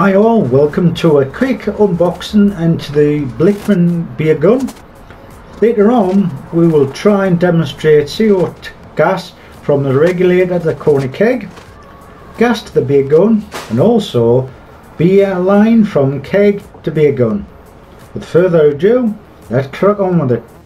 Hi all, welcome to a quick unboxing and to the Blichmann beer gun. Later on we will try and demonstrate CO2 gas from the regulator, the Koenig keg, gas to the beer gun, and also beer line from keg to beer gun. With further ado, let's crack on with it.